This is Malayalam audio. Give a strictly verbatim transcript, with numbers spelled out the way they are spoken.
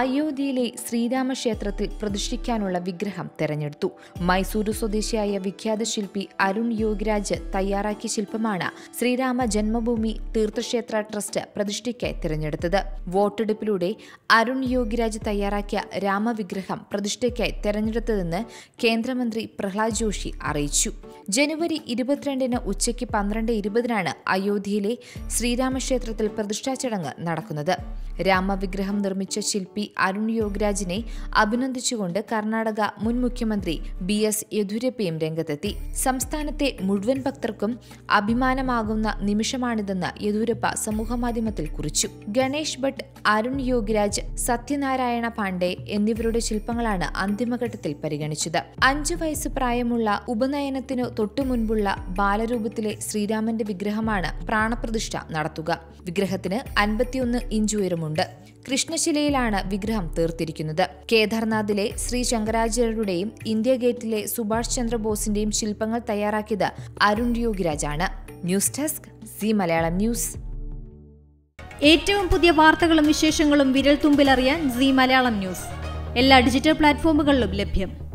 അയോധ്യയിലെ ശ്രീരാമ ക്ഷേത്രത്തിൽ പ്രതിഷ്ഠിക്കാനുള്ള വിഗ്രഹം തെരഞ്ഞെടുത്തു. മൈസൂരു സ്വദേശിയായ വിഖ്യാത ശില്പി അരുൺ യോഗിരാജ് തയ്യാറാക്കിയ ശില്പമാണ് ശ്രീരാമ ജന്മഭൂമി തീർത്ഥക്ഷേത്ര ട്രസ്റ്റ് പ്രതിഷ്ഠയ്ക്കായി തിരഞ്ഞെടുത്തത്. വോട്ടെടുപ്പിലൂടെ അരുൺ യോഗിരാജ് തയ്യാറാക്കിയ രാമവിഗ്രഹം പ്രതിഷ്ഠയ്ക്കായി തെരഞ്ഞെടുത്തതെന്ന് കേന്ദ്രമന്ത്രി പ്രഹ്ലാദ് ജോഷി അറിയിച്ചു. ജനുവരി ഇരുപത്തിരണ്ടിന് ഉച്ചയ്ക്ക് പന്ത്രണ്ട് ഇരുപതിനാണ് അയോധ്യയിലെ ശ്രീരാമക്ഷേത്രത്തിൽ പ്രതിഷ്ഠാ ചടങ്ങ് നടക്കുന്നത്. രാമവിഗ്രഹം നിർമ്മിച്ച ശില്പി അരുൺ യോഗിരാജിനെ അഭിനന്ദിച്ചുകൊണ്ട് കർണാടക മുൻ മുഖ്യമന്ത്രി ബി എസ് യെദ്യൂരപ്പയും രംഗത്തെത്തി. സംസ്ഥാനത്തെ മുഴുവൻ ഭക്തർക്കും അഭിമാനമാകുന്ന നിമിഷമാണിതെന്ന് യെദ്യൂരപ്പ സമൂഹമാധ്യമത്തിൽ കുറിച്ചു. ഗണേഷ് ഭട്ട്, അരുൺ യോഗിരാജ്, സത്യനാരായണ പാണ്ഡെ എന്നിവരുടെ ശില്പങ്ങളാണ് അന്തിമഘട്ടത്തിൽ പരിഗണിച്ചത്. അഞ്ചു വയസ്സ് പ്രായമുള്ള ഉപനയനത്തിനു തൊട്ടുമുൻപുള്ള ബാലരൂപത്തിലെ ശ്രീരാമന്റെ വിഗ്രഹമാണ് പ്രാണപ്രതിഷ്ഠ നടത്തുക. വിഗ്രഹത്തിന് അൻപത്തിയൊന്ന് ഇഞ്ച് ഉയരമുണ്ട്. കൃഷ്ണശിലയിലാണ് വിഗ്രഹം തീർത്തിരിക്കുന്നത്. കേദാർനാഥിലെ ശ്രീ ശങ്കരാചാര്യരുടെയും ഇന്ത്യ ഗേറ്റിലെ സുഭാഷ് ചന്ദ്ര ബോസിന്റെയും ശില്പങ്ങൾ തയ്യാറാക്കിയത് അരുൺ യോഗിരാജാണ്. News desk, Zee Malayalam news. ഏറ്റവും പുതിയ വാർത്തകളും വിശേഷങ്ങളും വിരൽ തുമ്പിലറിയാൻ സീ മലയാളം ന്യൂസ് എല്ലാ ഡിജിറ്റൽ പ്ലാറ്റ്ഫോമുകളിലും ലഭ്യം.